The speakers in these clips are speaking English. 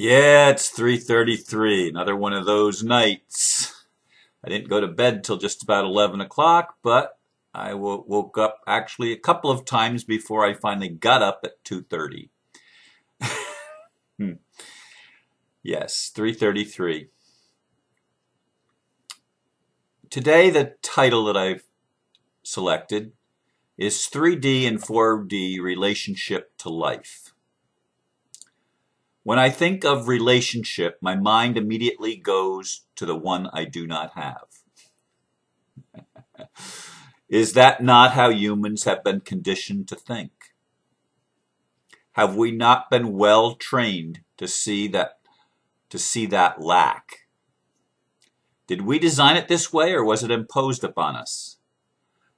Yeah, it's 3:33, another one of those nights. I didn't go to bed till just about 11 o'clock, but I woke up actually a couple of times before I finally got up at 2:30. Yes, 3:33. Today the title that I've selected is 3D and 4D Relationship to Life. When I think of relationship, my mind immediately goes to the one I do not have. Is that not how humans have been conditioned to think? Have we not been well trained to see that lack? Did we design it this way, or was it imposed upon us?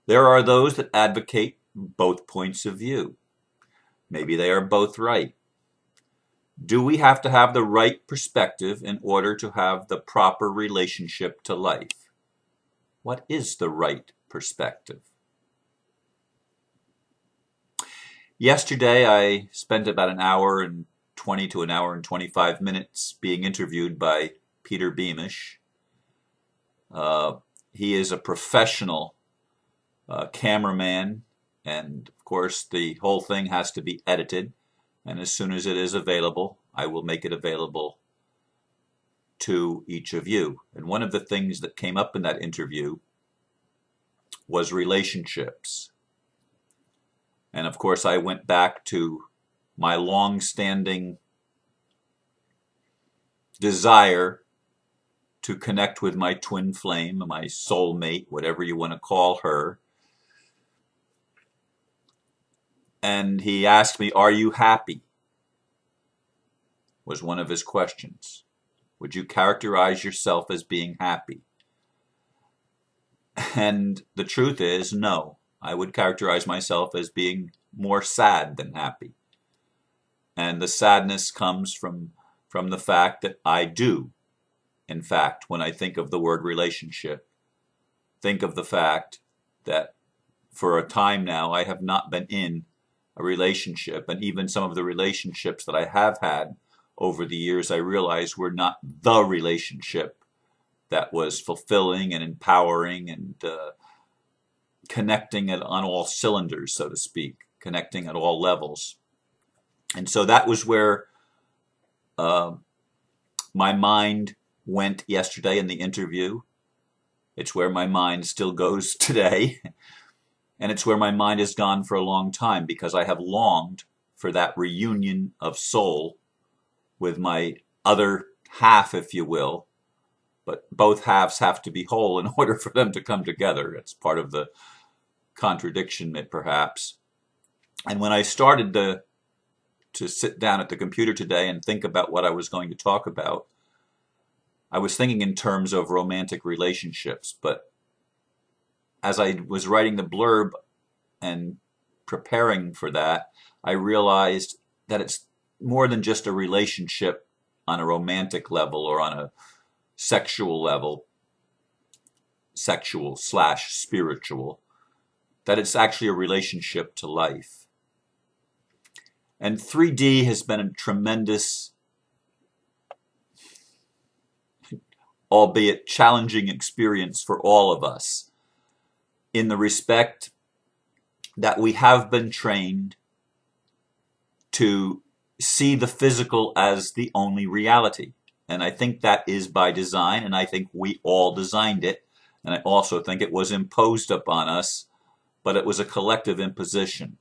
There are those that advocate both points of view. Maybe they are both right. Do we have to have the right perspective in order to have the proper relationship to life? What is the right perspective? Yesterday, I spent about an hour and 20 to an hour and 25 minutes being interviewed by Peter Beamish. He is a professional cameraman, and of course the whole thing has to be edited. And as soon as it is available, I will make it available to each of you. And one of the things that came up in that interview was relationships. And of course, I went back to my long-standing desire to connect with my twin flame, my soulmate, whatever you want to call her. And he asked me, "Are you happy?" was one of his questions. Would you characterize yourself as being happy? And the truth is, no. I would characterize myself as being more sad than happy. And the sadness comes from the fact that I do, in fact, when I think of the word relationship, think of the fact that for a time now I have not been in a relationship, and even some of the relationships that I have had over the years, I realized were not the relationship that was fulfilling and empowering and connecting it on all cylinders, so to speak, connecting at all levels. And so that was where my mind went yesterday in the interview. It's where my mind still goes today. And it's where my mind has gone for a long time, because I have longed for that reunion of soul with my other half, if you will. But both halves have to be whole in order for them to come together. It's part of the contradiction, perhaps. And when I started to sit down at the computer today and think about what I was going to talk about, I was thinking in terms of romantic relationships, but as I was writing the blurb and preparing for that, I realized that it's more than just a relationship on a romantic level or on a sexual level, sexual/spiritual, that it's actually a relationship to life. And 3D has been a tremendous, albeit challenging, experience for all of us, in the respect that we have been trained to see the physical as the only reality. And I think that is by design, and I think we all designed it. And I also think it was imposed upon us, but it was a collective imposition.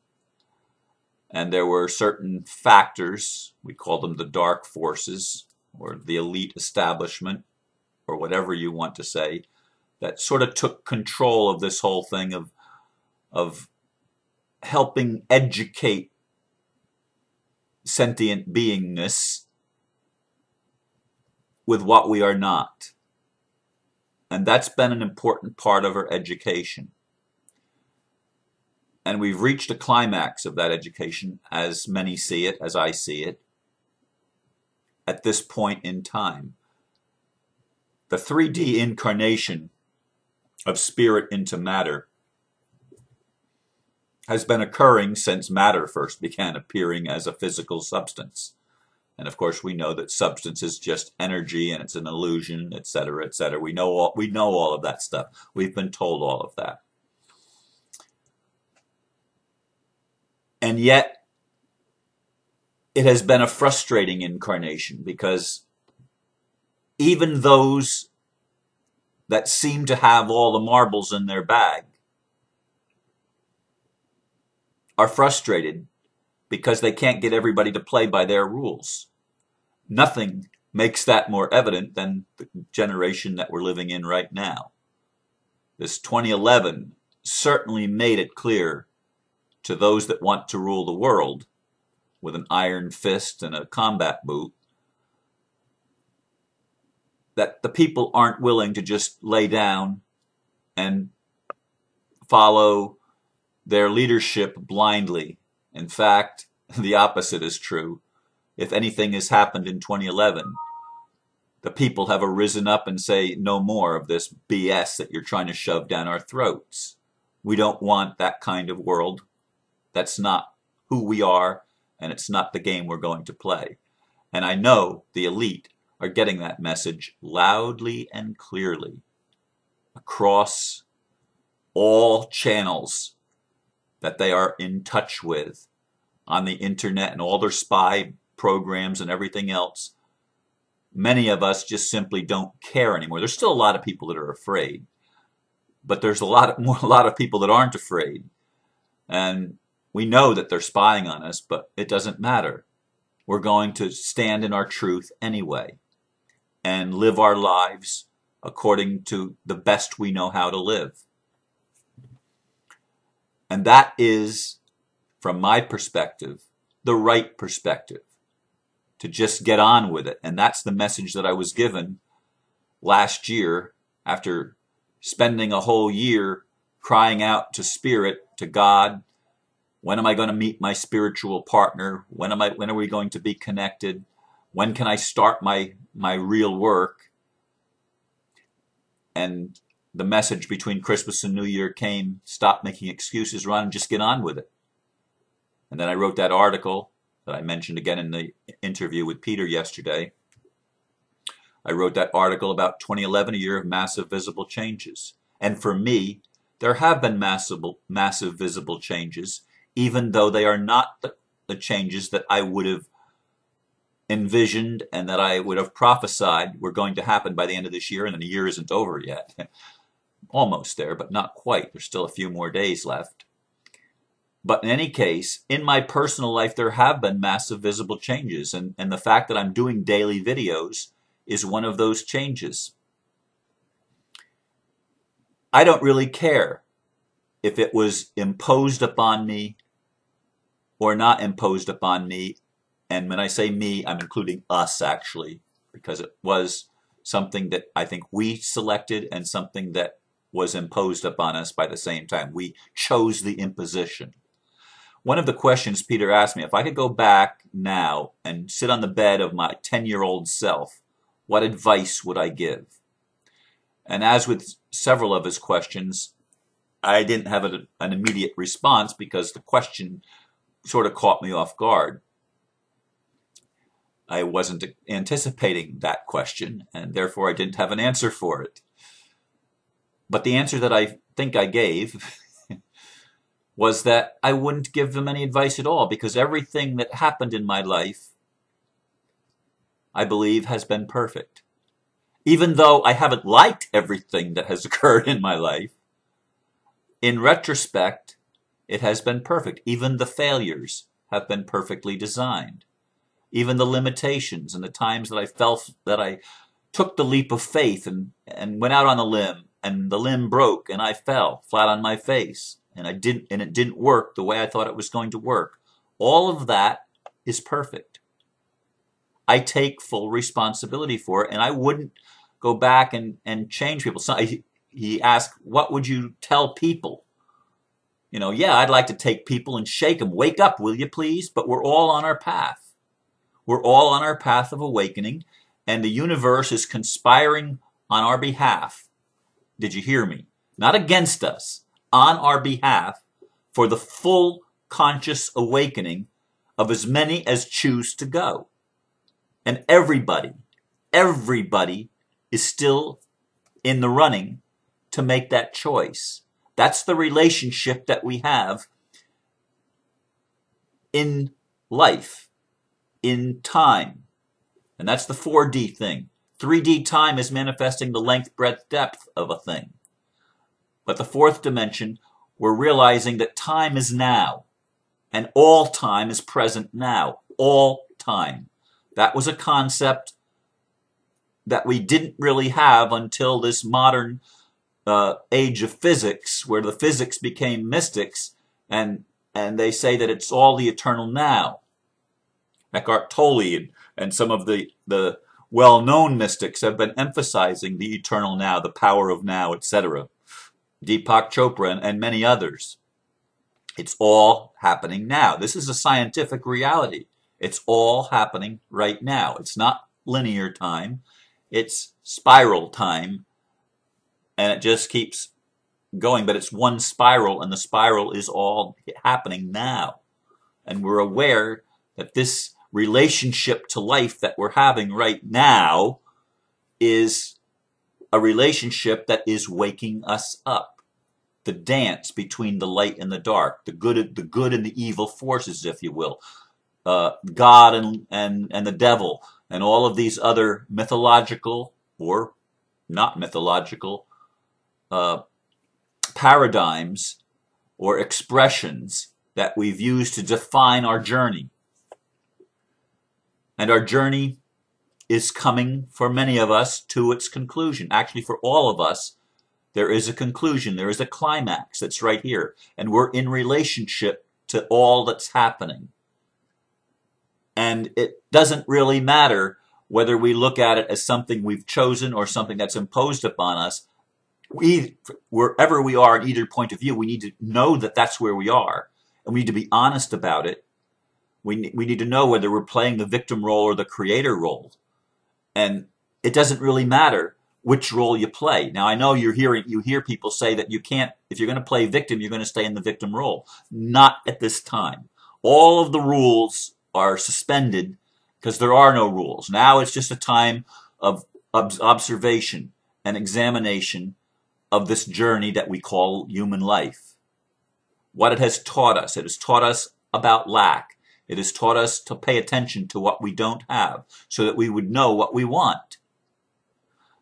And there were certain factors, we call them the dark forces, or the elite establishment, or whatever you want to say, that sort of took control of this whole thing of helping educate sentient beingness with what we are not. And that's been an important part of our education. And we've reached a climax of that education, as many see it, as I see it, at this point in time. The 3D incarnation of spirit into matter has been occurring since matter first began appearing as a physical substance. And of course, we know that substance is just energy and it's an illusion, etc., etc. We know all of that stuff. We've been told all of that. And yet, it has been a frustrating incarnation, because even those that seem to have all the marbles in their bag are frustrated because they can't get everybody to play by their rules. Nothing makes that more evident than the generation that we're living in right now. This 2011 certainly made it clear to those that want to rule the world with an iron fist and a combat boot that the people aren't willing to just lay down and follow their leadership blindly. In fact, the opposite is true. If anything has happened in 2011, the people have arisen up and say, no more of this BS that you're trying to shove down our throats. We don't want that kind of world. That's not who we are, and it's not the game we're going to play. And I know the elite are getting that message loudly and clearly across all channels that they are in touch with on the internet and all their spy programs and everything else. Many of us just simply don't care anymore. There's still a lot of people that are afraid, but there's a lot of people that aren't afraid. And we know that they're spying on us, but it doesn't matter. We're going to stand in our truth anyway and live our lives according to the best we know how to live. And that is, from my perspective, the right perspective, to just get on with it. And that's the message that I was given last year after spending a whole year crying out to Spirit, to God, when am I going to meet my spiritual partner? When are we going to be connected? When can I start my real work? And the message between Christmas and New Year came, stop making excuses, Ron, and just get on with it. And then I wrote that article that I mentioned again in the interview with Peter yesterday. I wrote that article about 2011, a year of massive visible changes. And for me, there have been massive visible changes, even though they are not the changes that I would have envisioned and that I would have prophesied were going to happen by the end of this year, and then the year isn't over yet. Almost there, but not quite. There's still a few more days left. But in any case, in my personal life, there have been massive visible changes, and the fact that I'm doing daily videos is one of those changes. I don't really care if it was imposed upon me or not imposed upon me. And when I say me, I'm including us, actually, because it was something that I think we selected and something that was imposed upon us by the same time. We chose the imposition. One of the questions Peter asked me, if I could go back now and sit on the bed of my 10-year-old self, what advice would I give? And as with several of his questions, I didn't have an immediate response because the question sort of caught me off guard. I wasn't anticipating that question, and therefore I didn't have an answer for it. But the answer that I think I gave was that I wouldn't give them any advice at all, because everything that happened in my life, I believe, has been perfect. Even though I haven't liked everything that has occurred in my life, in retrospect, it has been perfect. Even the failures have been perfectly designed. Even the limitations and the times that I felt that I took the leap of faith and went out on a limb, and the limb broke and I fell flat on my face and it didn't work the way I thought it was going to work. All of that is perfect. I take full responsibility for it, and I wouldn't go back and change people. So he asked, what would you tell people? You know, yeah, I'd like to take people and shake them. Wake up, will you please? But we're all on our path. We're all on our path of awakening, and the universe is conspiring on our behalf. Did you hear me? Not against us, on our behalf, for the full conscious awakening of as many as choose to go. And everybody is still in the running to make that choice. That's the relationship that we have in life, in time. And that's the 4D thing. 3D time is manifesting the length, breadth, depth of a thing. But the fourth dimension, we're realizing that time is now. And all time is present now. All time. That was a concept that we didn't really have until this modern age of physics, where the physics became mystics, and they say that it's all the eternal now. Eckhart Tolle and some of the well-known mystics have been emphasizing the eternal now, the power of now, etc. Deepak Chopra and many others. It's all happening now. This is a scientific reality. It's all happening right now. It's not linear time. It's spiral time. And it just keeps going. But it's one spiral, and the spiral is all happening now. And we're aware that this relationship to life that we're having right now is a relationship that is waking us up. The dance between the light and the dark, the good and the evil forces, if you will. God and the devil, and all of these other mythological or not mythological paradigms or expressions that we've used to define our journey. And our journey is coming, for many of us, to its conclusion. Actually, for all of us, there is a conclusion. There is a climax that's right here. And we're in relationship to all that's happening. And it doesn't really matter whether we look at it as something we've chosen or something that's imposed upon us. We, wherever we are at either point of view, we need to know that that's where we are. And we need to be honest about it. We need to know whether we're playing the victim role or the creator role. And it doesn't really matter which role you play. Now, I know you hear people say that you can't, if you're going to play victim, you're going to stay in the victim role. Not at this time. All of the rules are suspended because there are no rules. Now it's just a time of observation and examination of this journey that we call human life. What it has taught us. It has taught us about lack. It has taught us to pay attention to what we don't have so that we would know what we want.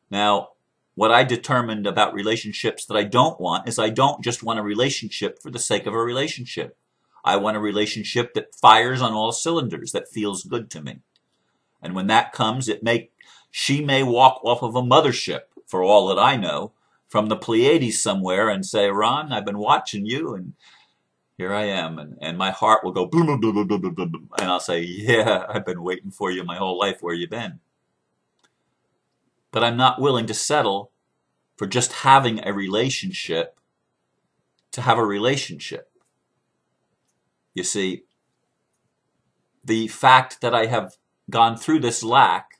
Now, what I determined about relationships that I don't want is I don't just want a relationship for the sake of a relationship. I want a relationship that fires on all cylinders, that feels good to me. And when that comes, she may walk off of a mothership, for all that I know, from the Pleiades somewhere and say, Ron, I've been watching you, and here I am. And my heart will go, blah, blah, blah, blah, blah, blah, and I'll say, yeah, I've been waiting for you my whole life. Where you been? But I'm not willing to settle for just having a relationship to have a relationship. You see, the fact that I have gone through this lack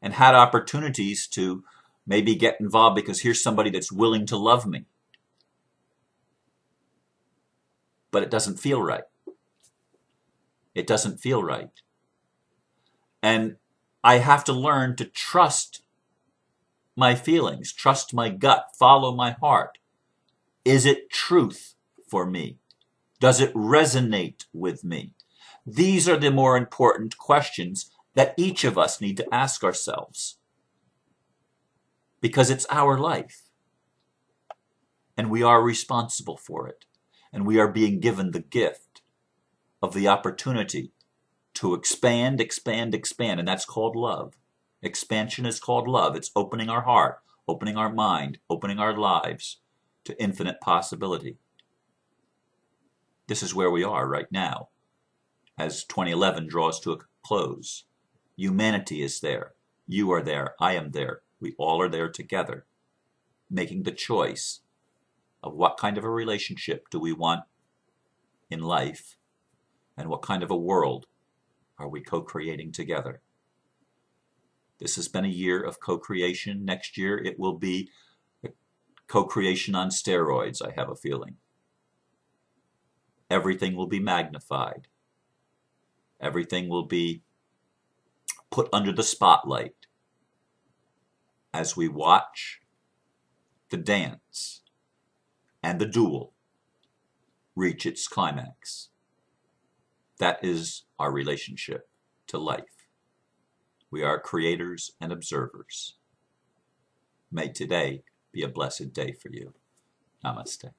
and had opportunities to maybe get involved because here's somebody that's willing to love me. But it doesn't feel right. It doesn't feel right. And I have to learn to trust my feelings, trust my gut, follow my heart. Is it truth for me? Does it resonate with me? These are the more important questions that each of us need to ask ourselves. Because it's our life. And we are responsible for it. And we are being given the gift of the opportunity to expand, expand, expand. And that's called love. Expansion is called love. It's opening our heart, opening our mind, opening our lives to infinite possibility. This is where we are right now, as 2011 draws to a close. Humanity is there. You are there. I am there. We all are there together, making the choice of what kind of a relationship do we want in life, and what kind of a world are we co-creating together. This has been a year of co-creation. Next year it will be co-creation on steroids, I have a feeling. Everything will be magnified. Everything will be put under the spotlight as we watch the dance and the duel reach its climax. That is our relationship to life. We are creators and observers. May today be a blessed day for you. Namaste.